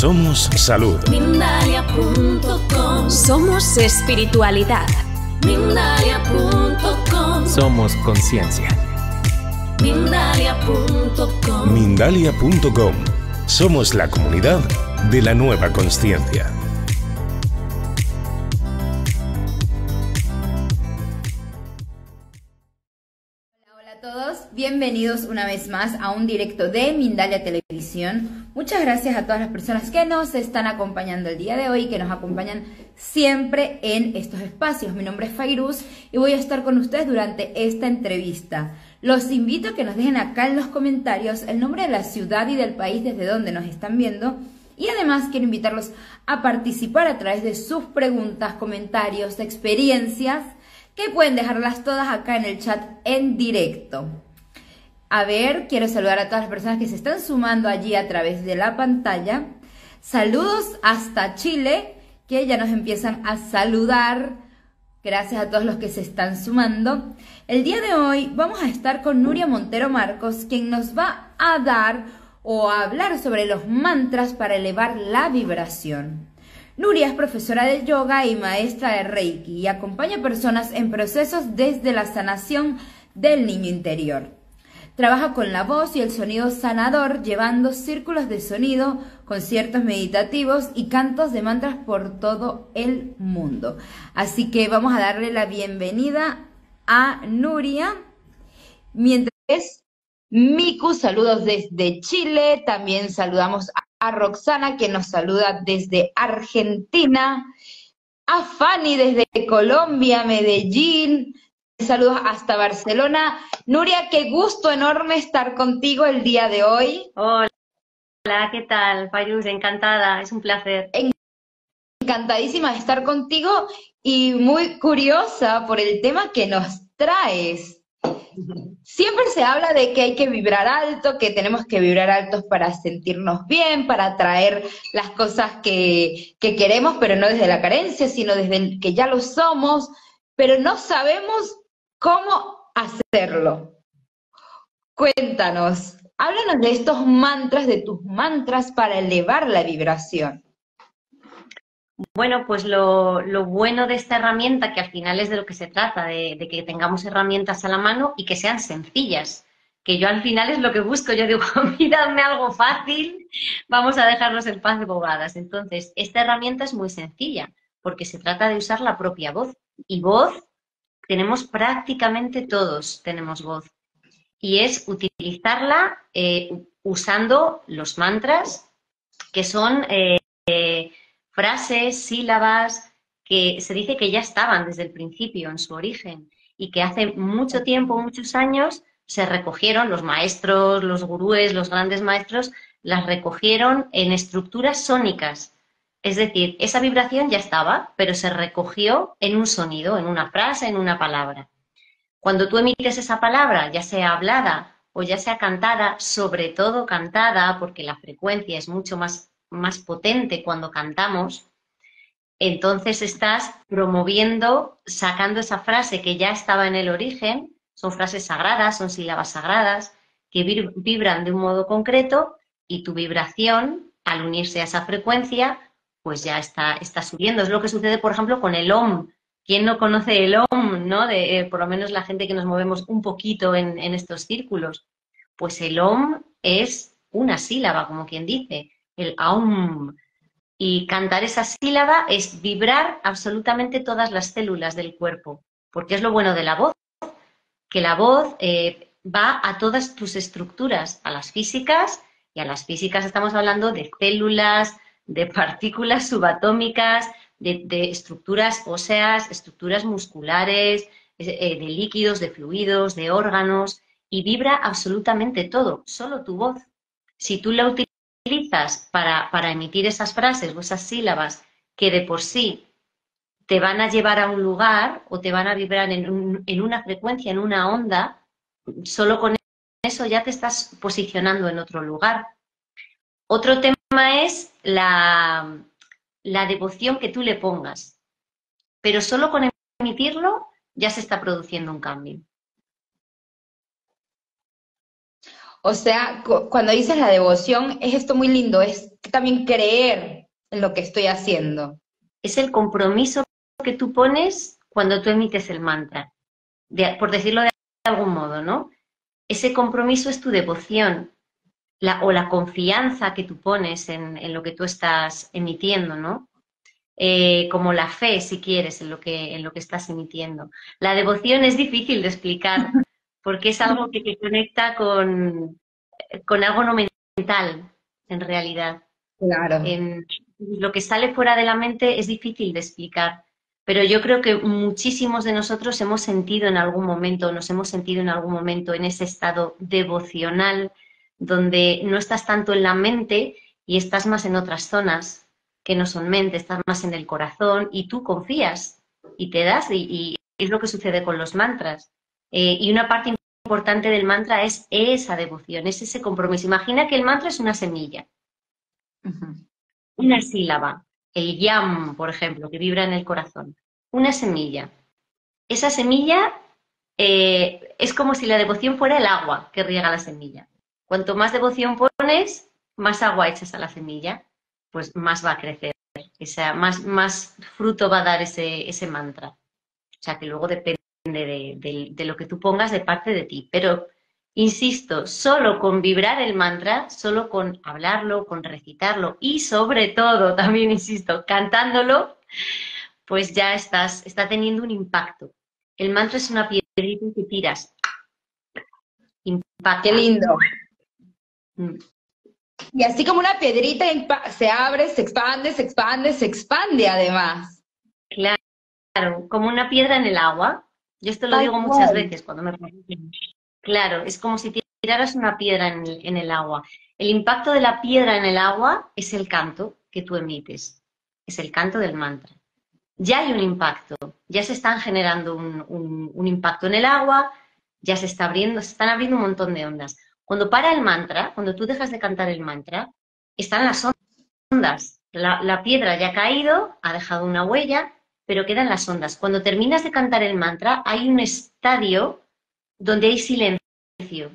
Somos salud. Mindalia.com. Somos espiritualidad. Mindalia.com. Somos conciencia. Mindalia.com. Mindalia.com. Somos la comunidad de la nueva conciencia. Bienvenidos una vez más a un directo de Mindalia Televisión. Muchas gracias a todas las personas que nos están acompañando el día de hoy, que nos acompañan siempre en estos espacios. Mi nombre es Fayruz y voy a estar con ustedes durante esta entrevista. Los invito a que nos dejen acá en los comentarios el nombre de la ciudad y del país desde donde nos están viendo. Y además quiero invitarlos a participar a través de sus preguntas, comentarios, experiencias, que pueden dejarlas todas acá en el chat en directo. A ver, quiero saludar a todas las personas que se están sumando allí a través de la pantalla. Saludos hasta Chile, que ya nos empiezan a saludar. Gracias a todos los que se están sumando. El día de hoy vamos a estar con Nuria Montero Marcos, quien nos va a dar o a hablar sobre los mantras para elevar la vibración. Nuria es profesora de yoga y maestra de Reiki y acompaña a personas en procesos desde la sanación del niño interior. Trabaja con la voz y el sonido sanador, llevando círculos de sonido, conciertos meditativos y cantos de mantras por todo el mundo. Así que vamos a darle la bienvenida a Nuria. Mientras, Miku, saludos desde Chile. También saludamos a Roxana, que nos saluda desde Argentina. A Fanny desde Colombia, Medellín. Saludos hasta Barcelona. Nuria, qué gusto enorme estar contigo el día de hoy. Hola, ¿qué tal, Fayruz? Encantada, es un placer. Encantadísima de estar contigo y muy curiosa por el tema que nos traes. Siempre se habla de que hay que vibrar alto, que tenemos que vibrar altos para sentirnos bien, para atraer las cosas que queremos, pero no desde la carencia, sino desde el que ya lo somos, pero no sabemos cómo hacerlo. Cuéntanos, háblanos de estos mantras, de tus mantras para elevar la vibración. Bueno, pues lo bueno de esta herramienta, que al final es de lo que se trata, de que tengamos herramientas a la mano y que sean sencillas, que yo al final es lo que busco. Yo digo, dame algo fácil, vamos a dejarnos en paz de bobadas. Entonces, esta herramienta es muy sencilla, porque se trata de usar la propia voz. Y voz, tenemos prácticamente todos, tenemos voz. Y es utilizarla usando los mantras, que son frases, sílabas, que se dice que ya estaban desde el principio, en su origen, y que hace mucho tiempo, muchos años, se recogieron los maestros, los gurúes, los grandes maestros, las recogieron en estructuras sónicas. Es decir, esa vibración ya estaba, pero se recogió en un sonido, en una frase, en una palabra. Cuando tú emites esa palabra, ya sea hablada o ya sea cantada, sobre todo cantada, porque la frecuencia es mucho más potente cuando cantamos, entonces estás promoviendo, sacando esa frase que ya estaba en el origen. Son frases sagradas, son sílabas sagradas, que vibran de un modo concreto, y tu vibración, al unirse a esa frecuencia, pues ya está subiendo. Es lo que sucede, por ejemplo, con el OM. ¿Quién no conoce el OM, no? Por lo menos la gente que nos movemos un poquito en estos círculos. Pues el OM es una sílaba, como quien dice, el AUM. Y cantar esa sílaba es vibrar absolutamente todas las células del cuerpo, porque es lo bueno de la voz, que la voz va a todas tus estructuras, a las físicas, y a las físicas estamos hablando de células, de partículas subatómicas, de estructuras óseas, estructuras musculares, de líquidos, de fluidos, de órganos, y vibra absolutamente todo, solo tu voz. Si tú la utilizas para emitir esas frases o esas sílabas que de por sí te van a llevar a un lugar o te van a vibrar en una frecuencia, en una onda, solo con eso ya te estás posicionando en otro lugar. Otro tema es la devoción que tú le pongas, pero solo con emitirlo ya se está produciendo un cambio. O sea, cuando dices la devoción, es esto muy lindo, es también creer en lo que estoy haciendo. Es el compromiso que tú pones cuando tú emites el mantra, por decirlo de algún modo, ¿no? Ese compromiso es tu devoción o la confianza que tú pones en lo que tú estás emitiendo, ¿no? Como la fe, si quieres, en lo que estás emitiendo. La devoción es difícil de explicar porque es algo que conecta con algo no mental, en realidad. Claro. Lo que sale fuera de la mente es difícil de explicar, pero yo creo que muchísimos de nosotros nos hemos sentido en algún momento en ese estado devocional donde no estás tanto en la mente y estás más en otras zonas que no son mente, estás más en el corazón y tú confías y te das y es lo que sucede con los mantras. Y una parte importante del mantra es esa devoción, es ese compromiso. Imagina que el mantra es una semilla. Uh-huh. Una sílaba, el yam, por ejemplo, que vibra en el corazón. Una semilla. Esa semilla es como si la devoción fuera el agua que riega la semilla. Cuanto más devoción pones, más agua echas a la semilla, pues más va a crecer. Más fruto va a dar ese mantra. O sea, que luego depende de lo que tú pongas de parte de ti. Pero, insisto, solo con vibrar el mantra, solo con hablarlo, con recitarlo y sobre todo, también insisto, cantándolo, pues ya está teniendo un impacto. El mantra es una piedrita que tiras. Impacta. ¡Qué lindo! Y así como una piedrita se abre, se expande además. Claro, como una piedra en el agua. Yo esto lo digo muchas veces cuando me preguntan. Claro, es como si tiraras una piedra en el agua. El impacto de la piedra en el agua es el canto que tú emites, es el canto del mantra. Ya hay un impacto, ya se están generando un impacto en el agua, ya se están abriendo un montón de ondas. Cuando para el mantra, cuando tú dejas de cantar el mantra, están las ondas. La piedra ya ha caído, ha dejado una huella, pero quedan las ondas. Cuando terminas de cantar el mantra, hay un estadio donde hay silencio.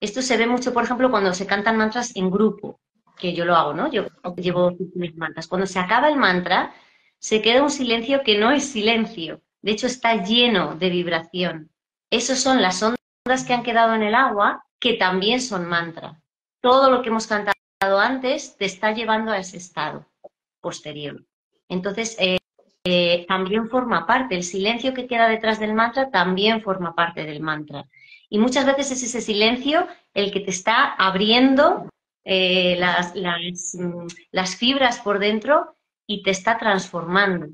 Esto se ve mucho, por ejemplo, cuando se cantan mantras en grupo, que yo lo hago, ¿no? Yo llevo mis mantras. Cuando se acaba el mantra, se queda un silencio que no es silencio. De hecho, está lleno de vibración. Esas son las ondas que han quedado en el agua, que también son mantra. Todo lo que hemos cantado antes te está llevando a ese estado posterior. Entonces, también forma parte, el silencio que queda detrás del mantra también forma parte del mantra. Y muchas veces es ese silencio el que te está abriendo las fibras por dentro y te está transformando.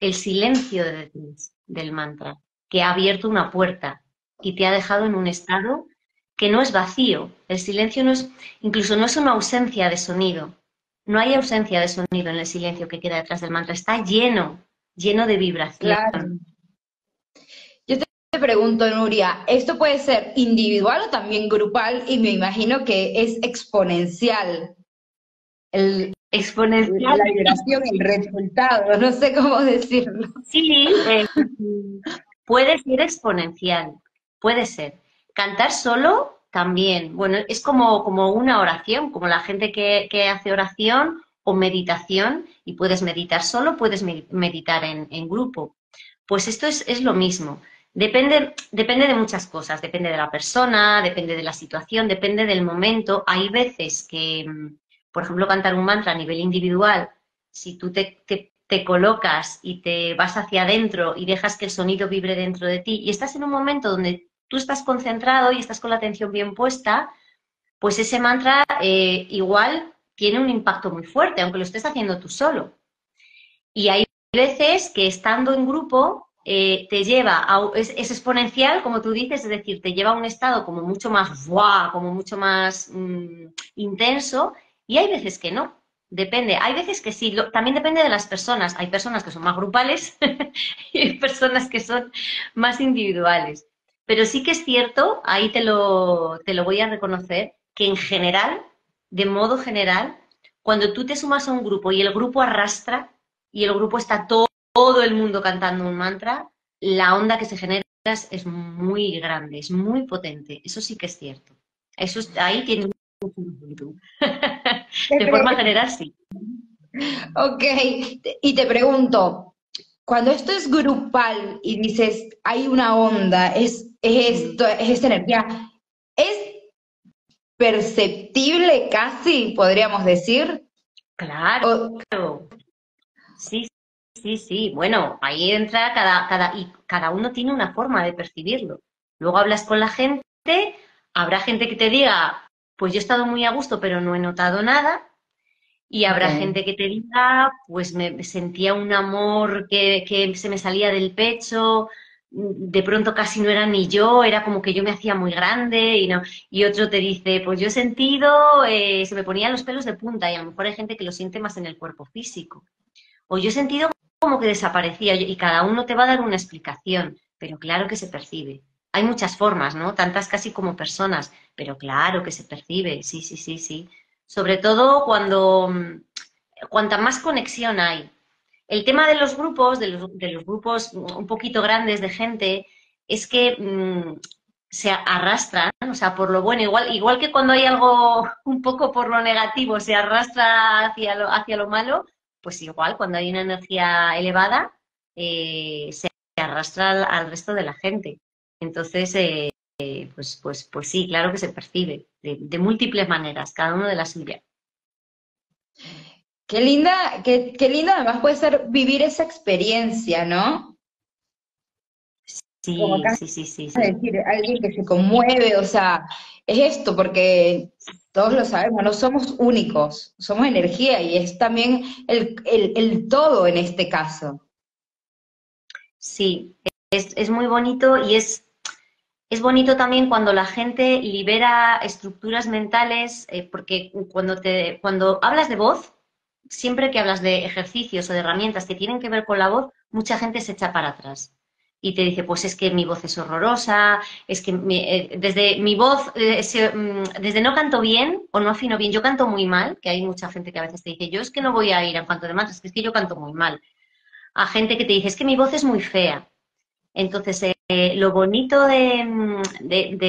El silencio detrás del mantra, que ha abierto una puerta y te ha dejado en un estado que no es vacío. El silencio no es una ausencia de sonido. No hay ausencia de sonido en el silencio que queda detrás del mantra. Está lleno de vibración. Claro. Yo te pregunto, Nuria, esto puede ser individual o también grupal, y me imagino que es exponencial. La vibración, el resultado, no sé cómo decirlo. Sí, puede ser exponencial, puede ser. Cantar solo también, bueno, es como una oración, como la gente que hace oración o meditación, y puedes meditar solo, puedes meditar en grupo. Pues esto es lo mismo. Depende de muchas cosas, depende de la persona, depende de la situación, depende del momento. Hay veces que, por ejemplo, cantar un mantra a nivel individual, si tú te colocas y te vas hacia adentro y dejas que el sonido vibre dentro de ti y estás en un momento donde tú estás concentrado y estás con la atención bien puesta, pues ese mantra igual tiene un impacto muy fuerte, aunque lo estés haciendo tú solo. Y hay veces que estando en grupo te lleva, es exponencial, como tú dices, es decir, te lleva a un estado como mucho más ¡guau!, como mucho más intenso, y hay veces que no, depende. Hay veces que sí, también depende de las personas. Hay personas que son más grupales y hay personas que son más individuales. Pero sí que es cierto, ahí te lo voy a reconocer, que en general, de modo general, cuando tú te sumas a un grupo y el grupo arrastra y el grupo está todo el mundo cantando un mantra, la onda que se genera es muy grande, es muy potente. Eso sí que es cierto. Ahí tiene un punto. De forma general, sí. Ok, y te pregunto, cuando esto es grupal y dices, hay una onda, es esto, es esta energía, ¿es perceptible casi, podríamos decir? Claro, claro. Sí, sí, sí. Bueno, ahí entra cada uno tiene una forma de percibirlo. Luego hablas con la gente, habrá gente que te diga, pues yo he estado muy a gusto, pero no he notado nada. Y habrá gente que te diga, pues me sentía un amor que se me salía del pecho, de pronto casi no era ni yo, era como que yo me hacía muy grande y no. Y otro te dice, pues yo he sentido, se me ponían los pelos de punta, y a lo mejor hay gente que lo siente más en el cuerpo físico. O yo he sentido como que desaparecía, y cada uno te va a dar una explicación, pero claro que se percibe. Hay muchas formas, ¿no? Tantas casi como personas, pero claro que se percibe, sí, sí, sí, sí. Sobre todo cuanta más conexión hay. El tema de los grupos, de los grupos un poquito grandes de gente, es que se arrastran, o sea, por lo bueno, igual que cuando hay algo un poco por lo negativo se arrastra hacia lo malo, pues igual cuando hay una energía elevada se arrastra al resto de la gente. Entonces, pues sí, claro que se percibe de múltiples maneras, cada uno de la suya. Qué linda además puede ser vivir esa experiencia, ¿no? Sí, sí. Es decir, alguien que se conmueve, o sea, es esto, porque todos lo sabemos, no somos únicos, somos energía y es también el todo en este caso. Sí, es muy bonito y es bonito también cuando la gente libera estructuras mentales, porque cuando hablas de voz, siempre que hablas de ejercicios o de herramientas que tienen que ver con la voz, mucha gente se echa para atrás y te dice, pues es que mi voz es horrorosa, es que desde mi voz, desde no canto bien o no afino bien, yo canto muy mal, que hay mucha gente que a veces te dice, yo es que no voy a ir a un canto de mantras, es que yo canto muy mal. A gente que te dice, es que mi voz es muy fea. Entonces, lo bonito de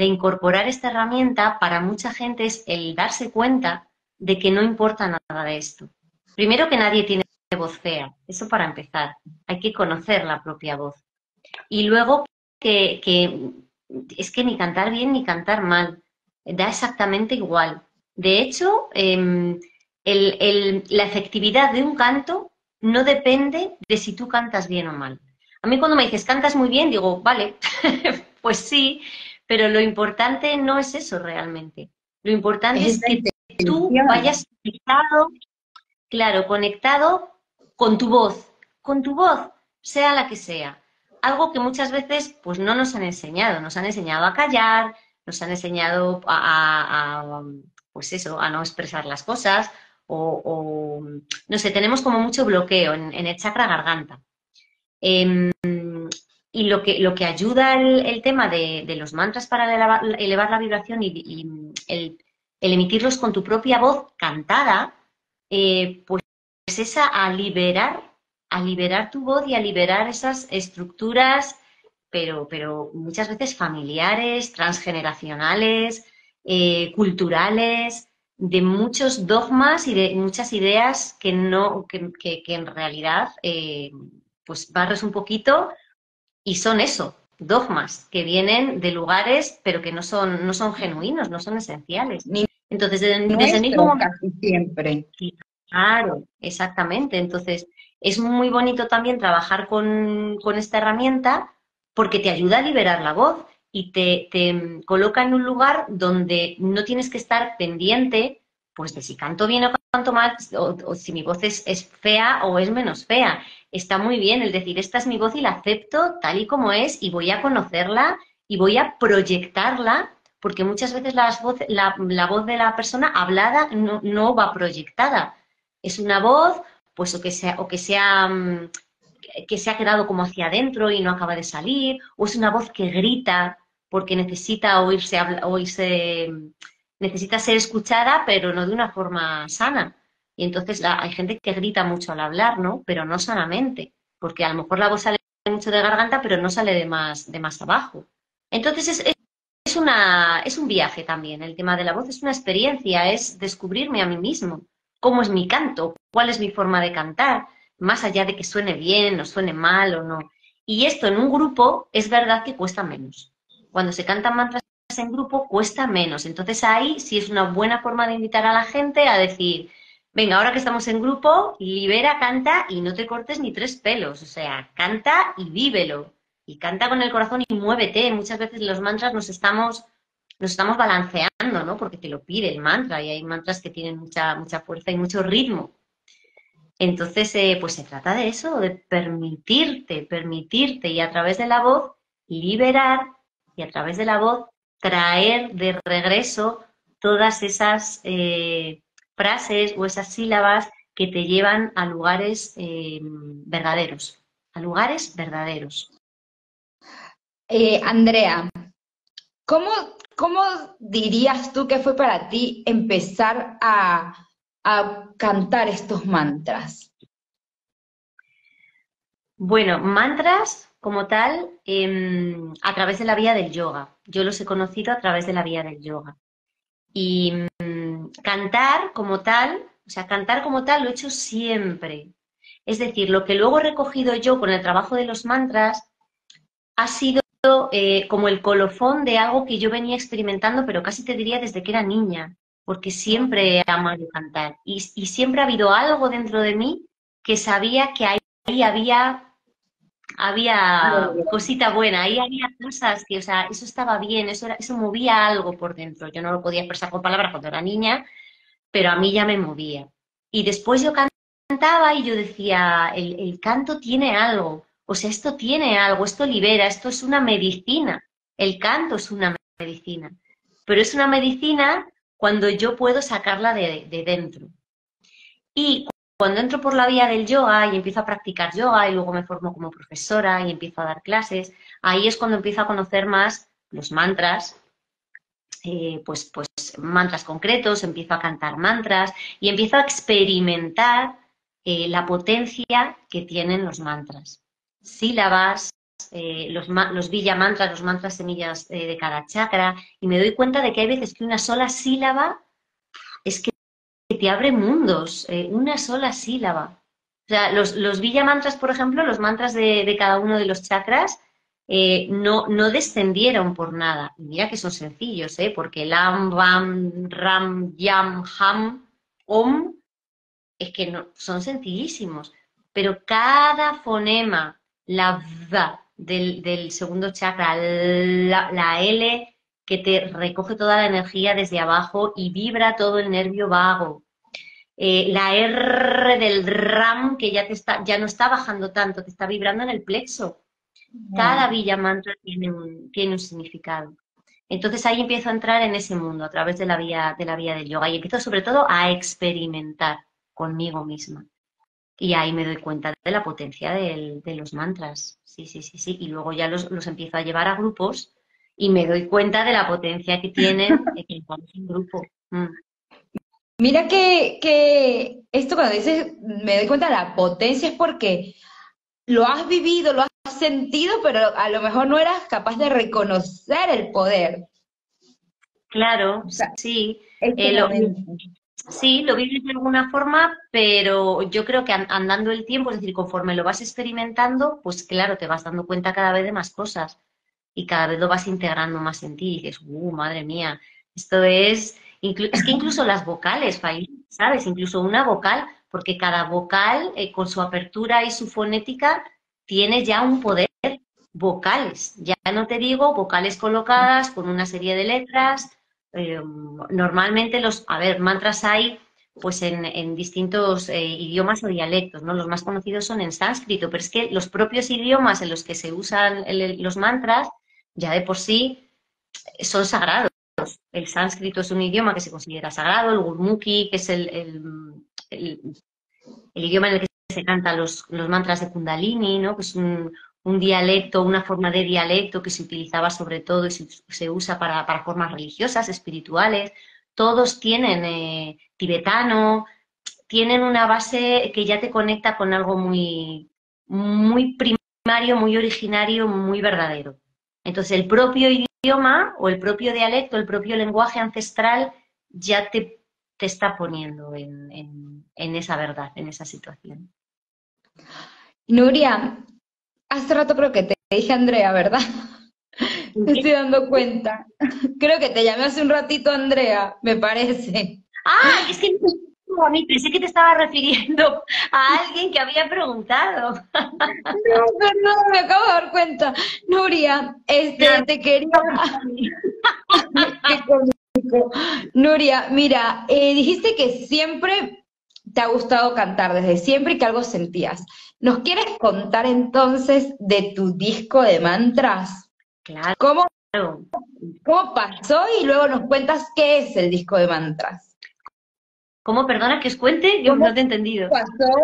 incorporar esta herramienta para mucha gente es el darse cuenta de que no importa nada de esto. Primero, que nadie tiene voz fea, eso para empezar. Hay que conocer la propia voz. Y luego, que es que ni cantar bien ni cantar mal, da exactamente igual. De hecho, la efectividad de un canto no depende de si tú cantas bien o mal. A mí cuando me dices, cantas muy bien, digo, vale, pues sí, pero lo importante no es eso realmente. Lo importante es que tú vayas conectado, claro, conectado con tu voz, sea la que sea. Algo que muchas veces pues no nos han enseñado. Nos han enseñado a callar, nos han enseñado a no expresar las cosas, o no sé, tenemos como mucho bloqueo en el chakra garganta. Y lo que ayuda el tema de los mantras para elevar la vibración y el emitirlos con tu propia voz cantada, pues es a liberar tu voz y a liberar esas estructuras, pero muchas veces familiares, transgeneracionales, culturales, de muchos dogmas y de muchas ideas que en realidad... pues barres un poquito y son eso, dogmas que vienen de lugares pero que no son genuinos, no son esenciales. Entonces, desde el mismo momento... Casi siempre. Claro, exactamente. Entonces, es muy bonito también trabajar con esta herramienta porque te ayuda a liberar la voz y te coloca en un lugar donde no tienes que estar pendiente pues de si canto bien o canto mal, o si mi voz es fea o es menos fea. Está muy bien el decir, esta es mi voz y la acepto tal y como es y voy a conocerla y voy a proyectarla, porque muchas veces la voz de la persona hablada no va proyectada. Es una voz pues que se ha quedado como hacia adentro y no acaba de salir, o es una voz que grita porque necesita necesita ser escuchada, pero no de una forma sana. Y entonces hay gente que grita mucho al hablar, ¿no? Pero no sanamente, porque a lo mejor la voz sale mucho de garganta, pero no sale de más abajo. Entonces es es un viaje también, el tema de la voz es una experiencia, es descubrirme a mí mismo, cómo es mi canto, cuál es mi forma de cantar, más allá de que suene bien o suene mal o no. Y esto en un grupo es verdad que cuesta menos. Cuando se cantan mantras en grupo cuesta menos. Entonces ahí sí es una buena forma de invitar a la gente a decir, venga, ahora que estamos en grupo, libera, canta y no te cortes ni tres pelos. O sea, canta y vívelo. Y canta con el corazón y muévete. Muchas veces los mantras nos estamos balanceando, ¿no? Porque te lo pide el mantra y hay mantras que tienen mucha fuerza y mucho ritmo. Entonces, pues se trata de eso, de permitirte y a través de la voz liberar y a través de la voz traer de regreso todas esas frases o esas sílabas que te llevan a lugares verdaderos, Andrea, ¿cómo dirías tú que fue para ti empezar a cantar estos mantras? Bueno, mantras como tal, a través de la vía del yoga. Yo los he conocido a través de la vía del yoga. Y cantar como tal, lo he hecho siempre. Es decir, lo que luego he recogido yo con el trabajo de los mantras ha sido como el colofón de algo que yo venía experimentando, pero casi te diría desde que era niña, porque siempre he amado cantar y siempre ha habido algo dentro de mí que sabía que ahí había cosita buena, ahí había cosas que, o sea, eso estaba bien, eso movía algo por dentro. Yo no lo podía expresar con palabras cuando era niña, pero a mí ya me movía. Y después yo cantaba y yo decía, el canto tiene algo. O sea, esto tiene algo, esto libera, esto es una medicina. El canto es una medicina. Pero es una medicina cuando yo puedo sacarla de dentro. Y cuando entro por la vía del yoga y empiezo a practicar yoga y luego me formo como profesora y empiezo a dar clases, ahí es cuando empiezo a conocer más los mantras, pues mantras concretos, empiezo a cantar mantras y empiezo a experimentar la potencia que tienen los mantras. Sílabas, los villa mantras, los mantras semillas de cada chakra, y me doy cuenta de que hay veces que una sola sílaba es que te abre mundos, una sola sílaba. O sea, los villa mantras, por ejemplo, los mantras de cada uno de los chakras no descendieron por nada. Y mira que son sencillos, porque lam, bam, ram, yam, ham, om, es que no, son sencillísimos. Pero cada fonema, la V del segundo chakra, la L que te recoge toda la energía desde abajo y vibra todo el nervio vago. La R del RAM que ya no está bajando tanto, te está vibrando en el plexo. Cada villa mantra tiene un significado. Entonces ahí empiezo a entrar en ese mundo a través de la vía del yoga y empiezo sobre todo a experimentar conmigo misma. Y ahí me doy cuenta de la potencia de los mantras, sí. Y luego ya los empiezo a llevar a grupos y me doy cuenta de la potencia que tienen en grupo. Mira que esto cuando dices, me doy cuenta de la potencia, es porque lo has vivido, lo has sentido, pero a lo mejor no eras capaz de reconocer el poder. Claro, o sea, sí. Sí, lo vives de alguna forma, pero yo creo que andando el tiempo, es decir, conforme lo vas experimentando, pues claro, te vas dando cuenta cada vez de más cosas y cada vez lo vas integrando más en ti y dices, madre mía, esto es que incluso las vocales, ¿sabes? Incluso una vocal, porque cada vocal con su apertura y su fonética tiene ya un poder vocales, ya no te digo vocales colocadas con una serie de letras. Normalmente mantras hay pues en distintos idiomas o dialectos, ¿no? Los más conocidos son en sánscrito, pero es que los propios idiomas en los que se usan los mantras ya de por sí son sagrados. El sánscrito es un idioma que se considera sagrado, el gurmukhi, que es el idioma en el que se cantan los mantras de Kundalini, ¿no? Que es un dialecto, una forma de dialecto que se utilizaba sobre todo y se usa para formas religiosas, espirituales. Todos tienen tibetano, tienen una base que ya te conecta con algo muy, muy primario, muy originario, muy verdadero. Entonces el propio idioma o el propio dialecto, el propio lenguaje ancestral ya te está poniendo en esa verdad, en esa situación. Nuria, hace rato creo que te dije Andrea, ¿verdad? Me estoy dando cuenta. Creo que te llamé hace un ratito Andrea, me parece. Ah, es que a mí pensé que te estaba refiriendo a alguien que había preguntado. No, perdón, me acabo de dar cuenta. Nuria, te quería... Nuria, mira, dijiste que siempre te ha gustado cantar, desde siempre, y que algo sentías. ¿Nos quieres contar entonces de tu disco de mantras? Claro. ¿Cómo pasó? Y luego nos cuentas qué es el disco de mantras. ¿Cómo? Perdona, que os cuente, yo no te he entendido. Pasó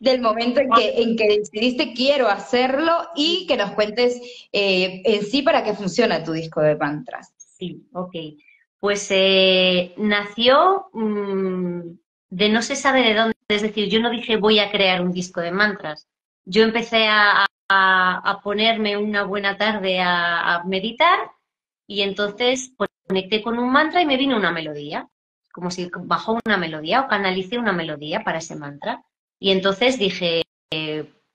del momento en que decidiste quiero hacerlo y que nos cuentes en sí para qué funciona tu disco de mantras. Sí, ok. Pues nació de no se sabe de dónde, es decir, yo no dije voy a crear un disco de mantras. Yo empecé a ponerme una buena tarde a meditar y entonces pues, conecté con un mantra y me vino una melodía. Como si bajó una melodía o canalicé una melodía para ese mantra. Y entonces dije,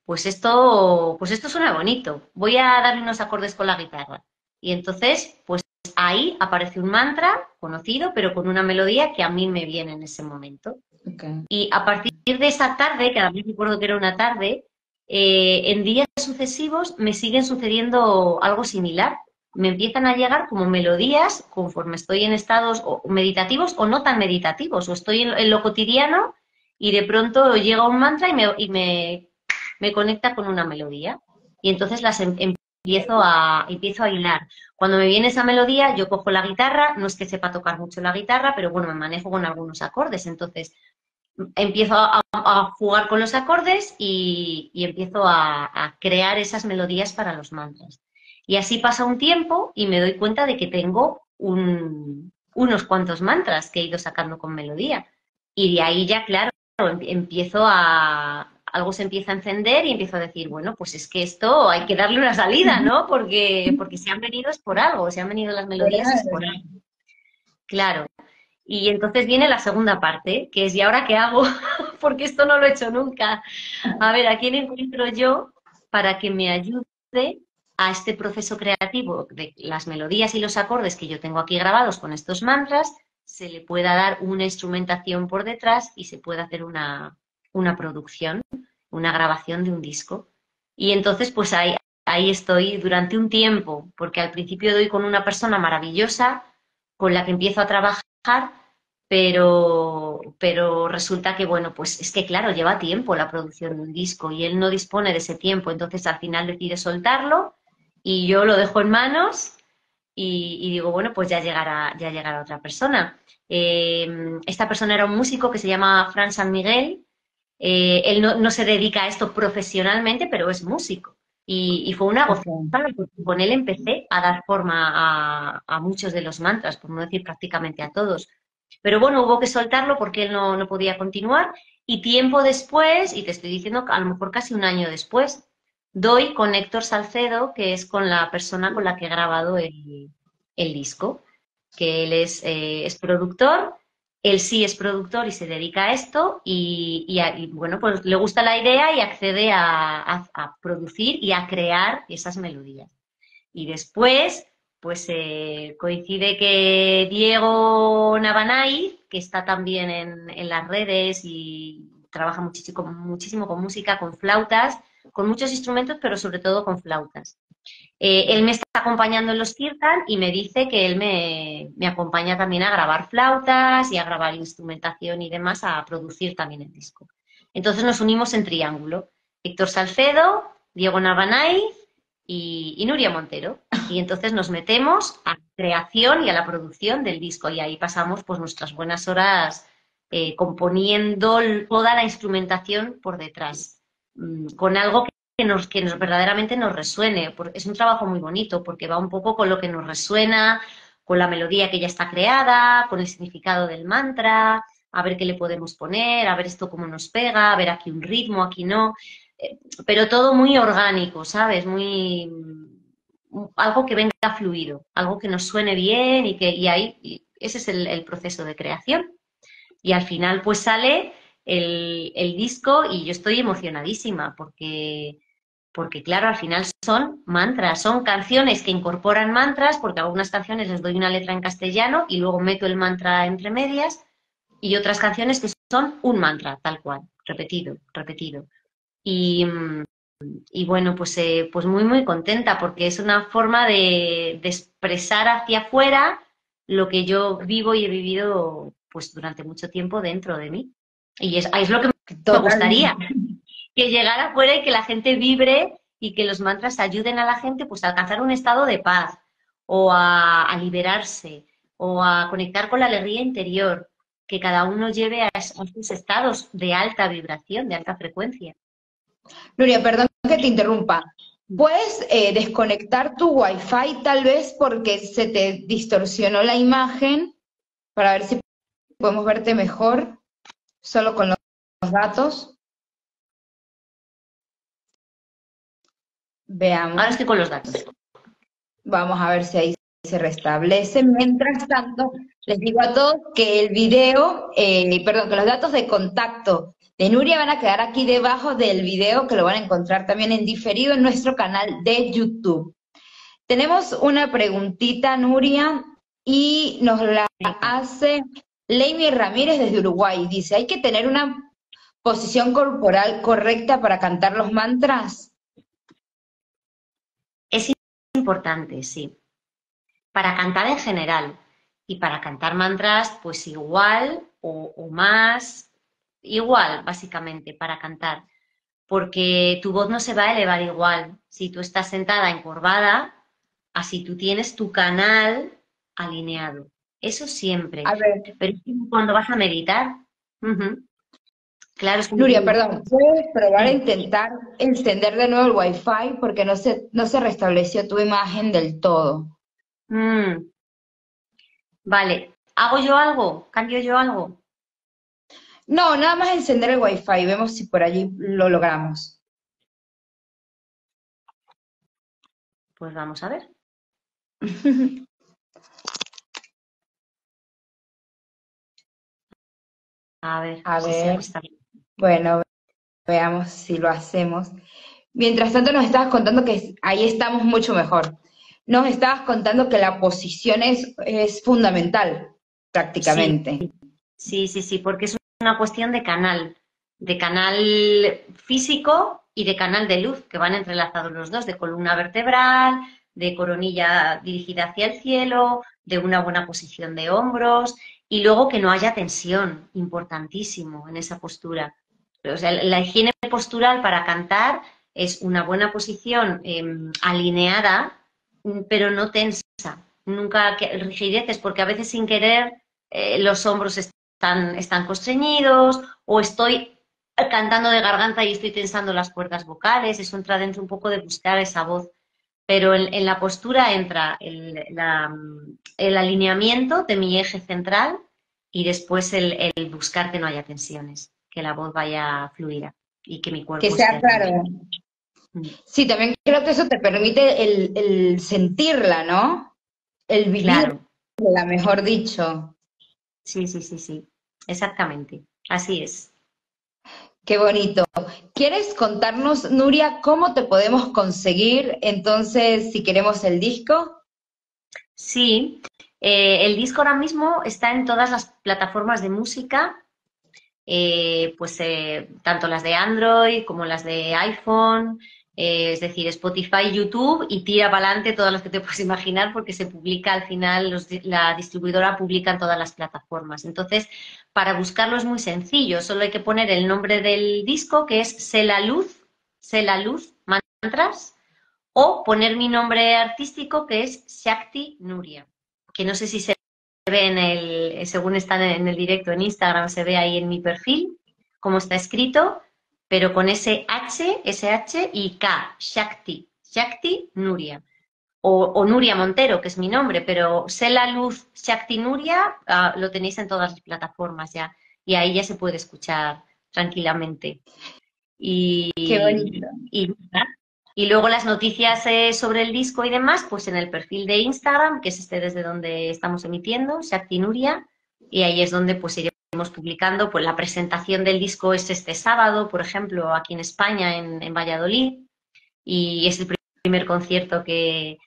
pues esto suena bonito, voy a darle unos acordes con la guitarra. Y entonces, pues ahí aparece un mantra conocido, pero con una melodía que a mí me viene en ese momento. Okay. Y a partir de esa tarde, que además recuerdo que era una tarde, en días sucesivos me siguen sucediendo algo similar. Me empiezan a llegar como melodías conforme estoy en estados meditativos o no tan meditativos, o estoy en lo cotidiano y de pronto llega un mantra y me conecta con una melodía. Y entonces las empiezo a hilar. Cuando me viene esa melodía, yo cojo la guitarra, no es que sepa tocar mucho la guitarra, pero bueno, me manejo con algunos acordes. Entonces empiezo a jugar con los acordes y empiezo a crear esas melodías para los mantras. Y así pasa un tiempo y me doy cuenta de que tengo unos cuantos mantras que he ido sacando con melodía. Y de ahí ya, claro, algo se empieza a encender y empiezo a decir, bueno, pues es que esto hay que darle una salida, ¿no? Porque si han venido es por algo, si han venido las melodías es por algo. Claro. Y entonces viene la segunda parte, que es ¿y ahora qué hago? Porque esto no lo he hecho nunca. A ver, ¿a quién encuentro yo para que me ayude a este proceso creativo de las melodías y los acordes que yo tengo aquí grabados con estos mantras, se le pueda dar una instrumentación por detrás y se pueda hacer una producción, una grabación de un disco? Y entonces pues ahí estoy durante un tiempo, porque al principio doy con una persona maravillosa con la que empiezo a trabajar, pero resulta que, bueno, pues es que claro, lleva tiempo la producción de un disco y él no dispone de ese tiempo, entonces al final decide soltarlo. Y yo lo dejo en manos y digo, bueno, pues ya llegará otra persona. Esta persona era un músico que se llama Fran San Miguel. Él no se dedica a esto profesionalmente, pero es músico. Y fue una gozada, porque con él empecé a dar forma a muchos de los mantras, por no decir prácticamente a todos. Pero bueno, hubo que soltarlo porque él no podía continuar. Y tiempo después, y te estoy diciendo a lo mejor casi un año después, doy con Héctor Salcedo, que es con la persona con la que he grabado el disco, que él es productor, él sí es productor y se dedica a esto, y bueno, pues le gusta la idea y accede a producir y a crear esas melodías. Y después, pues coincide que Diego Navanay, que está también en las redes y trabaja muchísimo con música, con flautas, con muchos instrumentos, pero sobre todo con flautas. Él me está acompañando en los kirtan y me dice que él me acompaña también a grabar flautas y a grabar instrumentación y demás, a producir también el disco. Entonces nos unimos en triángulo. Héctor Salcedo, Diego Navanay y Nuria Montero. Y entonces nos metemos a la creación y a la producción del disco. Y ahí pasamos pues nuestras buenas horas componiendo toda la instrumentación por detrás, con algo que verdaderamente nos resuene. Es un trabajo muy bonito porque va un poco con lo que nos resuena, con la melodía que ya está creada, con el significado del mantra, a ver qué le podemos poner, a ver esto cómo nos pega, a ver aquí un ritmo, aquí no, pero todo muy orgánico, ¿sabes? Muy, algo que venga fluido, algo que nos suene bien y que ese es el proceso de creación. Y al final pues sale el disco y yo estoy emocionadísima porque claro, al final son mantras, son canciones que incorporan mantras, porque algunas canciones les doy una letra en castellano y luego meto el mantra entre medias, y otras canciones que son un mantra, tal cual, repetido, repetido. Y bueno, pues muy, muy contenta, porque es una forma de expresar hacia afuera lo que yo vivo y he vivido pues durante mucho tiempo dentro de mí. Y es lo que me gustaría. Que llegara afuera y que la gente vibre y que los mantras ayuden a la gente pues a alcanzar un estado de paz o a liberarse o a conectar con la alegría interior, que cada uno lleve a sus estados de alta vibración, de alta frecuencia. Nuria, perdón que te interrumpa. ¿Puedes desconectar tu wifi tal vez porque se te distorsionó la imagen? Para ver si podemos verte mejor, solo con los datos. Veamos. Ahora estoy con los datos. Vamos a ver si ahí se restablece. Mientras tanto, les digo a todos que el video, perdón, que los datos de contacto de Nuria van a quedar aquí debajo del video, que lo van a encontrar también en diferido en nuestro canal de YouTube. Tenemos una preguntita, Nuria, y nos la hace Leimi Ramírez desde Uruguay. Dice, ¿hay que tener una posición corporal correcta para cantar los mantras? Es importante, sí. Para cantar en general y para cantar mantras, pues igual o más, igual básicamente para cantar. Porque tu voz no se va a elevar igual si tú estás sentada encorvada a si tú tienes tu canal alineado. Eso siempre. A ver. Pero cuando vas a meditar... Claro, es que Nuria, perdón, ¿puedes probar a intentar encender de nuevo el wifi? Porque no se restableció tu imagen del todo. Vale, ¿hago yo algo? ¿Cambio yo algo? No, nada más encender el wifi, vemos si por allí lo logramos. Pues vamos a ver. A ver. Bueno, veamos si lo hacemos. Mientras tanto nos estabas contando que ahí estamos mucho mejor. Nos estabas contando que la posición es fundamental, prácticamente. Sí, porque es una cuestión de canal físico y de canal de luz, que van entrelazados los dos, de columna vertebral, de coronilla dirigida hacia el cielo, de una buena posición de hombros... Y luego que no haya tensión, importantísimo en esa postura. O sea, la higiene postural para cantar es una buena posición alineada, pero no tensa. Nunca rigideces, porque a veces sin querer los hombros están constreñidos o estoy cantando de garganta y estoy tensando las cuerdas vocales. Eso entra dentro un poco de buscar esa voz. Pero en la postura entra el alineamiento de mi eje central y después el buscar que no haya tensiones, que la voz vaya fluida y que mi cuerpo... Que sea claro. Sí, también creo que eso te permite el sentirla, ¿no? El vivirla, claro. Mejor dicho. Sí, exactamente, así es. Qué bonito. ¿Quieres contarnos, Nuria, cómo te podemos conseguir, entonces, si queremos el disco? Sí, el disco ahora mismo está en todas las plataformas de música, tanto las de Android como las de iPhone, es decir, Spotify, YouTube, y tira para adelante todas las que te puedes imaginar, porque se publica al final, la distribuidora publica en todas las plataformas. Entonces, para buscarlo es muy sencillo, solo hay que poner el nombre del disco, que es Se la Luz, Mantras, o poner mi nombre artístico, que es Shakti Nuria, que no sé si se ve según están en el directo en Instagram, se ve ahí en mi perfil, cómo está escrito, pero con SH y K, Shakti Nuria. O Nuria Montero, que es mi nombre, pero Se la Luz, Shakti Nuria, lo tenéis en todas las plataformas ya. Y ahí ya se puede escuchar tranquilamente. Y, qué bonito. Y, Y luego las noticias sobre el disco y demás, pues en el perfil de Instagram, que es este desde donde estamos emitiendo, Shakti Nuria, y ahí es donde pues iremos publicando, pues la presentación del disco es este sábado, por ejemplo, aquí en España, en Valladolid, y es el primer concierto que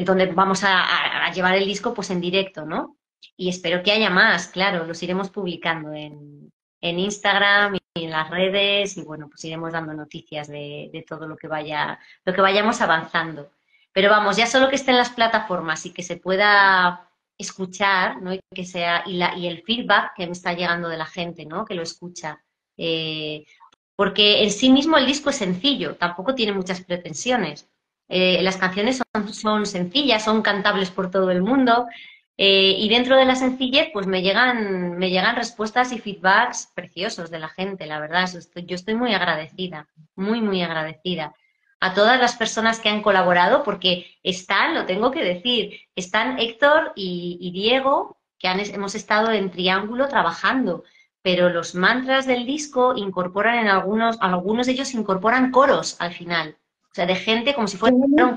donde vamos a llevar el disco pues en directo, ¿no? Y espero que haya más, claro, los iremos publicando en Instagram y en las redes, y bueno, pues iremos dando noticias de todo lo que vayamos avanzando. Pero vamos, ya solo que esté en las plataformas y que se pueda escuchar, ¿no? Y que sea, y el feedback que me está llegando de la gente, ¿no? Que lo escucha. Porque en sí mismo el disco es sencillo, tampoco tiene muchas pretensiones. Las canciones son sencillas, son cantables por todo el mundo. Y dentro de la sencillez, pues me llegan respuestas y feedbacks preciosos de la gente, la verdad. Yo estoy muy agradecida, muy, muy agradecida a todas las personas que han colaborado, porque están, lo tengo que decir, están Héctor y Diego, que hemos estado en triángulo trabajando, pero los mantras del disco incorporan en algunos de ellos incorporan coros al final. O sea, de gente como si fuera un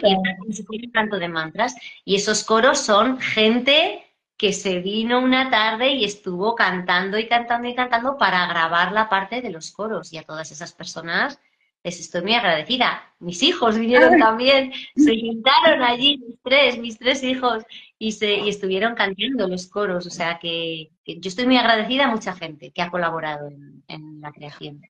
canto de mantras. Y esos coros son gente que se vino una tarde y estuvo cantando y cantando y cantando para grabar la parte de los coros. Y a todas esas personas les estoy muy agradecida. Mis hijos vinieron también, se juntaron allí, mis tres hijos, y estuvieron cantando los coros. O sea, que yo estoy muy agradecida a mucha gente que ha colaborado en la creación.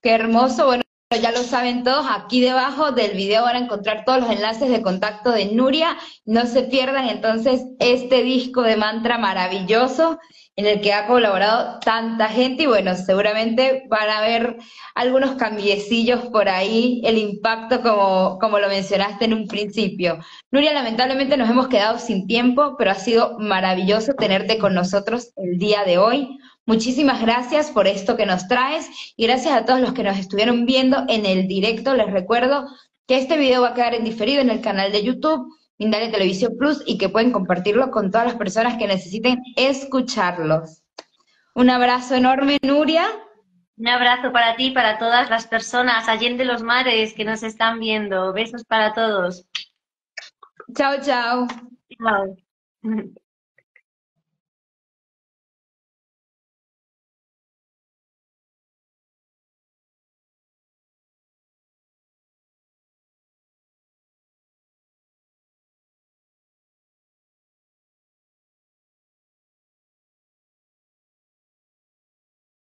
Qué hermoso, bueno. Ya lo saben todos, aquí debajo del video van a encontrar todos los enlaces de contacto de Nuria. No se pierdan entonces este disco de mantra maravilloso en el que ha colaborado tanta gente y bueno, seguramente van a ver algunos cambiecillos por ahí, el impacto como lo mencionaste en un principio. Nuria, lamentablemente nos hemos quedado sin tiempo, pero ha sido maravilloso tenerte con nosotros el día de hoy. Muchísimas gracias por esto que nos traes y gracias a todos los que nos estuvieron viendo en el directo. Les recuerdo que este video va a quedar en diferido en el canal de YouTube, Mindalia Televisión Plus, y que pueden compartirlo con todas las personas que necesiten escucharlos. Un abrazo enorme, Nuria. Un abrazo para ti y para todas las personas allende los mares que nos están viendo. Besos para todos. Chao, chao. Chao.